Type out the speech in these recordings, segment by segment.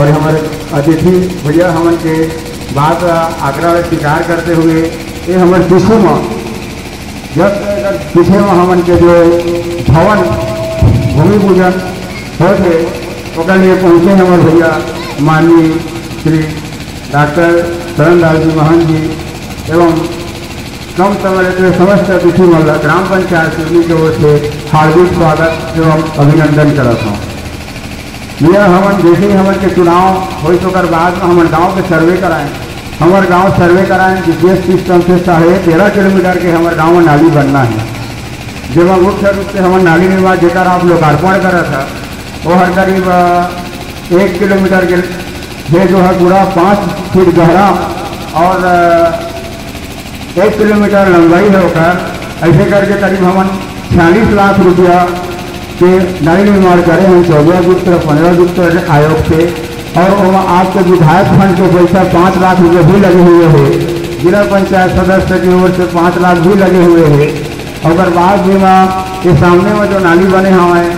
और हमारे अतिथि भैया हमन के बात आग्रह स्वीकार करते हुए ये हमारे पीछे में जब पीछे में हमन के जो भवन भूमिपूजन होते पहुँचे हमारे भैया माननीय श्री डॉक्टर चरणदास महंत जी एवं कम समय के समस्त अतिथि मल्ला ग्राम पंचायत की ओर से हार्दिक स्वागत एवं अभिनंदन करता हूँ। यह हमन जैसे ही हमन के चुनाव हो तो कर बाद में हमन गाँव के सर्वे कराएं, हमारे गांव सर्वे कराएं जिस सिस्टम से 13.5 किलोमीटर के हमारे गांव में नाली बनना है। जब हम मुख्य रूप से हमारे नाली निर्माण जेकर आप लोकार्पण करा था वो हर करीब 1 किलोमीटर के ये जो है पूरा 5 फीट गहरा और 1 किलोमीटर लंबाई है होकर ऐसे करके करीब हमन 46 लाख रुपया के नाली निर्माण करे हैं 14 गुप्त 15 गुप्त आयोग से और वहाँ आपके विधायक फंड के पैसा 5 लाख रुपये भी लगे हुए हैं, जिला पंचायत सदस्य की ओर से 5 लाख भी लगे हुए हैं। और बाद में के सामने में जो नाली बने हमारे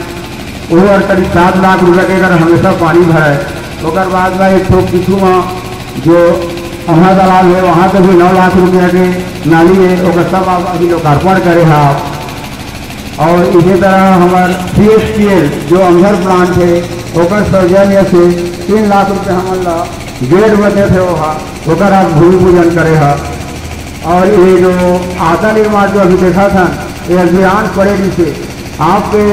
वो और करीब 7 लाख रुपये के अगर हमेशा पानी भराए और बाद में एक पीछू में जो अहा तालाब है वहाँ पर भी 9 लाख रुपये के नाली है और सब आप अभी लोकार्पण करे हैं आप। और इसी तरह हमारे PSPL जो अंधर प्लांट है वोकर सौजन्य से 3 लाख रुपये हमला गेट बने थे वहाँ आप भूमि पूजन करे हा। और ये जो आता निर्माण जो अभी देखा था ये अभियान पड़ेगी से आपके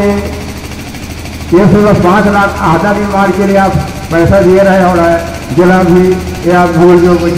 5 लाख आता निर्माण के लिए आप पैसा दे रहे हो रहा है जिला भी ये आप भूल जो